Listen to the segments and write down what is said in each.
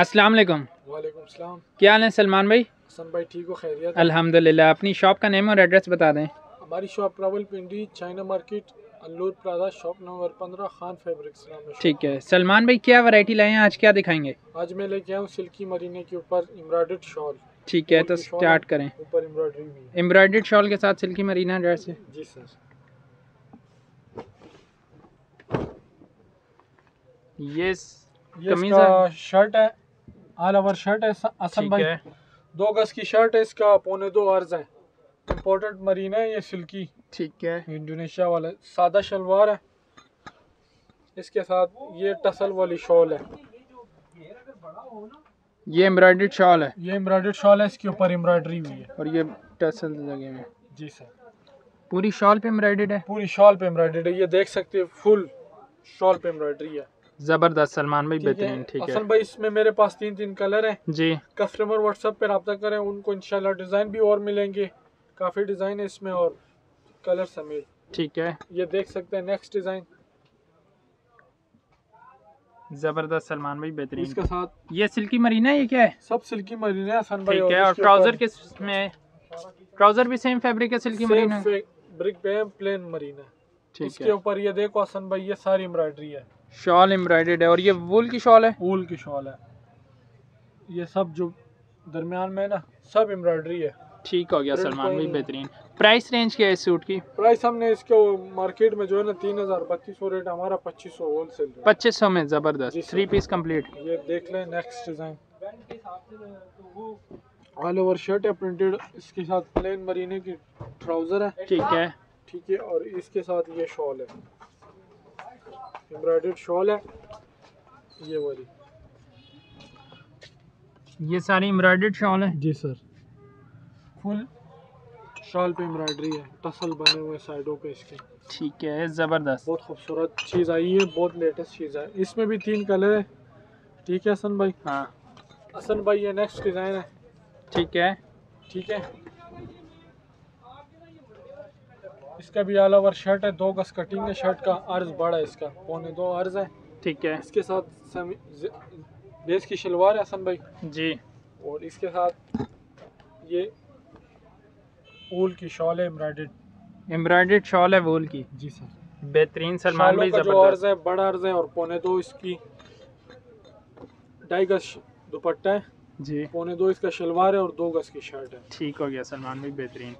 अस्सलाम वालेकुम। वालेकुम सलाम। क्या हाल है सलमान भाई? हसन भाई ठीक हो? खैरियत अल्हम्दुलिल्लाह। अपनी शॉप का नेम और एड्रेस बता दें। हमारी shop Rawalpindi China market allure plaza shop number 15 Khan fabrics नाम है। ठीक है सलमान भाई, क्या वैरायटी लाए हैं आज? क्या दिखाएंगे? आज मैं लेके आया हूँ सिल्की मरीने के ऊपर एम्ब्रॉयडर्ड शॉल। ठीक है तो स्टार्ट करें। ऊपर एम्ब्रॉयडरी भी है। एम्ब्रॉयडर्ड शॉल के साथ सिल्की मरीना ड्रेस है। जी सर। ये कमीज शर्ट है, ऑल ओवर शर्ट है असल भाई। 2 गज की शर्ट है, इसका 1.25 अर्ज है। इम्पोर्टेड मरीना है ये सिल्की। ठीक है। इंडोनेशिया वाला सादा शलवार है, इसके साथ ये टसल वाली शॉल है। ये एम्ब्रॉयडर्ड शॉल है। ये एम्ब्रॉयडर्ड शॉल है, इसके ऊपर एम्ब्रॉयडरी हुई है और ये टसल लगे हुए। जी सर। पूरी शॉल पे एम्ब्रॉयडर्ड है। पूरी शॉल पे एम्ब्रॉयडर्ड है, ये देख सकते हैं फुल शॉल पे एम्ब्रॉयडरी है। जबरदस्त सलमान भाई, बेहतरीन। ठीक है असल भाई, इसमें मेरे पास 3 कलर हैं जी। कस्टमर व्हाट्सएप पे रब्ता करें, उनको इंशाल्लाह डिजाइन भी और मिलेंगे। काफी डिजाइन है इसमें और कलर समेत। ठीक है ये देख सकते हैं नेक्स्ट डिजाइन। जबरदस्त सलमान भाई, बेहतरीन। इसके साथ ये सिल्की मरीना है। ये क्या है? सब सिल्की मरीना है हसन भाई। ठीक है और ट्राउजर के में ट्राउजर भी सेम फैब्रिक है सिल्की मरीना। ब्रिक पे प्लेन मरीना। ठीक है। इसके ऊपर ये देखो हसन भाई, ये सारी एम्ब्रॉयडरी है। शॉल एम्ब्रॉयडर्ड है और ये वूल की शॉल है। वूल की शॉल है। ये सब जो दरमियान में ना सब एम्ब्रॉयडरी है। ठीक हो गया सलमान भाई, बेहतरीन। प्राइस रेंज क्या है इस सूट की? प्राइस हमने इसके मार्केट में जो है ना 3200 रेट, हमारा 2500 होलसेल। 2500 में जबरदस्त 3 पीस कंप्लीट। ये देख लें next design. All over shirt है प्रिंटेड, इसके साथ प्लेन मरीने की ट्राउजर है। ठीक है। ठीक है और इसके साथ ये शॉल है, एम्ब्रॉयडर्ड शॉल है ये वाली। ये सारी एम्ब्रॉयडर्ड शॉल है। जी सर। फुल शॉल पे एम्ब्रॉयडरी है, टसल बने हुए साइडों पे इसके। ठीक है जबरदस्त, बहुत खूबसूरत चीज़ आई है, बहुत लेटेस्ट चीज़ है। इसमें भी 3 कलर है। ठीक है हसन भाई। हाँ हसन भाई ये नेक्स्ट डिज़ाइन है। ठीक है। ठीक है इसका भी ऑल ओवर शर्ट है, 2 गज कटिंग है। शर्ट का अर्ज बड़ा है, इसका 1.25 अर्ज है। ठीक है। इसके साथ बेस की शलवार है हसन भाई जी, और इसके साथ ये वूल की शॉल है, एम्ब्रॉयडर्ड शॉल है वूल की। जी सर बेहतरीन सलमान भाई, जबरदस्त है, बड़ा अर्ज है और 1.25 इसकी 2.5 गज दुपट्टा है जी, 1.25 इसका शलवार है और 2 गज की शर्ट है। ठीक हो गया सलमान भाई, बेहतरीन।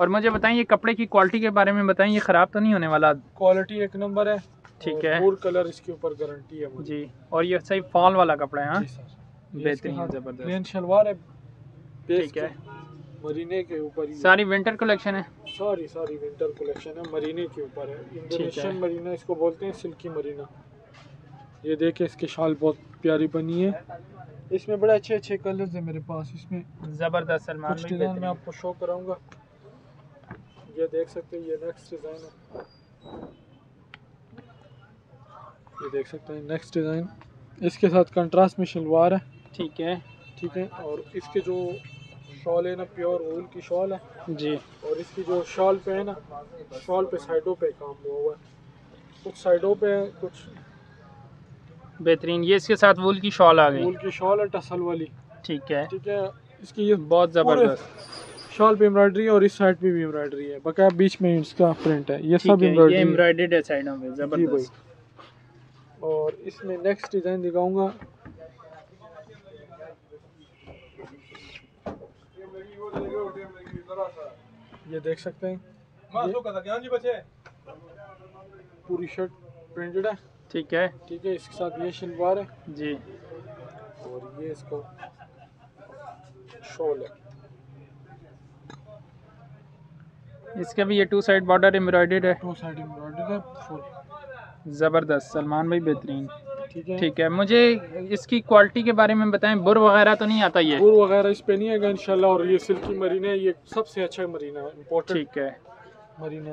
और मुझे बताएं ये कपड़े की क्वालिटी के बारे में बताएं, ये ख़राब तो नहीं होने वाला? क्वालिटी 1 नंबर है। ठीक है। और कलर इसके ऊपर गारंटी है जी, और ये सही फॉल वाला कपड़ा है। हाँ बेहतरीन जबरदस्त। प्लेन शलवार है। ठीक है मरीने के ऊपर। सारी विंटर कलेक्शन है। सारी विंटर कलेक्शन है, मरीने के ऊपर है। इंडोनेशियन मरीना इसको बोलते हैं, सिल्की मरीना। ये देखें इसके शाल बहुत प्यारी बनी है, इसमें बड़े अच्छे कलर्स हैं मेरे पास। इसमें जबरदस्त सलमान भाई, डिजाइन मैं आपको शो कराऊंगा। ये देख सकते हैं ये नेक्स्ट डिजाइन है। ये देख सकते हैं नेक्स्ट डिजाइन, इसके साथ कंट्रास्ट में शलवार है। ठीक है। ठीक है और इसके जो शॉल है ना प्योर वूल की शॉल है जी, और इसकी जो शॉल पे है ना, शॉल पे साइडों पे काम हुआ है, कुछ साइडों पे कुछ। बेहतरीन। ये इसके साथ वूल की शॉल आ गई। वूल की शॉल है टसल वाली। ठीक है। ठीक है इसकी ये बहुत जबरदस्त शॉल पे एम्ब्रॉयडरी है और इस साइड पे भी एम्ब्रॉयडरी है, बकाया बीच में इसका प्रिंट है। ये सब एम्ब्रॉयडर्ड है साइडों में, जबरदस्त। और इसमें नेक्स्ट डिजाइन दिखाऊंगा। ये देख सकते हैं ये। पूरी शर्ट प्रिंटेड है। ठीक है। ठीक है इसके साथ ये शलवार है जी, और ये इसको शॉल है। इसका भी ये 2 साइड बॉर्डर एम्ब्रॉयडर्ड है। 2 साइड एम्ब्रॉयडर्ड है फुल। जबरदस्त सलमान भाई, बेहतरीन। ठीक है। ठीक है मुझे इसकी क्वालिटी के बारे में बताएं, बुर वगैरह तो नहीं आता? ये बुर वगैरह इस पे नहीं आएगा इंशाल्लाह। और ये सिल्की मरीना है, ये सबसे अच्छा मरीना है, इम्पोर्टेंट। ठीक है मरीना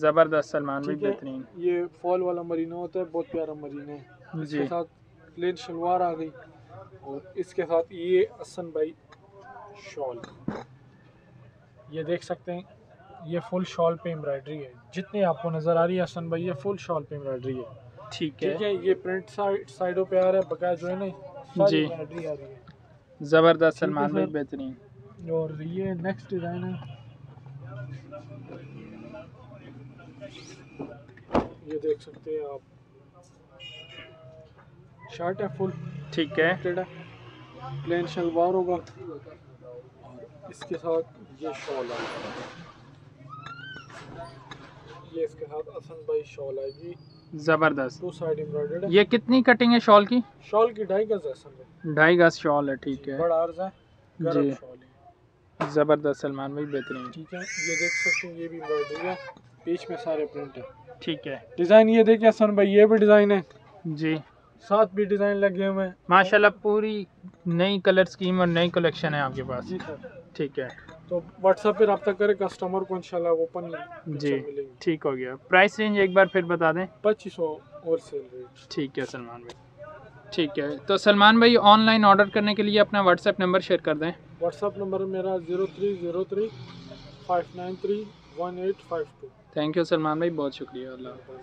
जबरदस्त सलमान भाई, बेहतरीन। ये फॉल वाला मरीना होता है, बहुत प्यारा मरीना है। इसके साथ प्लेन शलवार आ गई और इसके साथ ये हसन भाई शॉल। ये देख सकते हैं ये फुल शॉल पे एम्ब्रॉयडरी है, जितने आपको नज़र आ रही है हसन भाई ये फुल शॉल पे एम्ब्रॉयडरी है। ठीक है। ये प्रिंट साइडों पे आ रहा है, बकाया जो है ना जी आ रही है जबरदस्त, सलमान भाई बेहतरीन। और ये नेक्स्ट डिजाइन है, ये देख सकते हैं आप, शर्ट है फुल, ठीक है, प्लेन शलवार होगा, इसके साथ ये शॉल है, ये इसके साथ असन भाई शॉल है जी, जबरदस्त टू साइड एम्ब्रॉयडर्ड है। ये कितनी कटिंग है शॉल की? शॉल की 2.5 गज है, 2.5 गज शॉल है, ठीक है, बड़ा अर्ज है जी, जबरदस्त सलमान भाई बेहतरीन, ठीक है। ये देख सकते हैं, ये भी एम्ब्रॉयडरी है, बीच में सारे प्रिंट है, ठीक है। डिजाइन ये देखिए असन भाई, ये भी डिजाइन है जी, साथ भी डिजाइन लगे हुए हैं, माशाल्लाह पूरी नई कलर स्कीम और नई कलेक्शन है आपके पास जी सर, ठीक है। तो व्हाट्सएप पे रब्ता करें कस्टमर को, इंशाल्लाह ओपन जी, ठीक हो गया। प्राइस रेंज एक बार फिर बता दें, 2500 और सेल रेट, ठीक है सलमान भाई, ठीक है। तो सलमान भाई ऑनलाइन ऑर्डर करने के लिए अपना व्हाट्सएप नंबर शेयर कर दें। व्हाट्सएप नंबर मेरा 0303 593 1852। थैंक यू सलमान भाई, बहुत शुक्रिया, अल्लाह।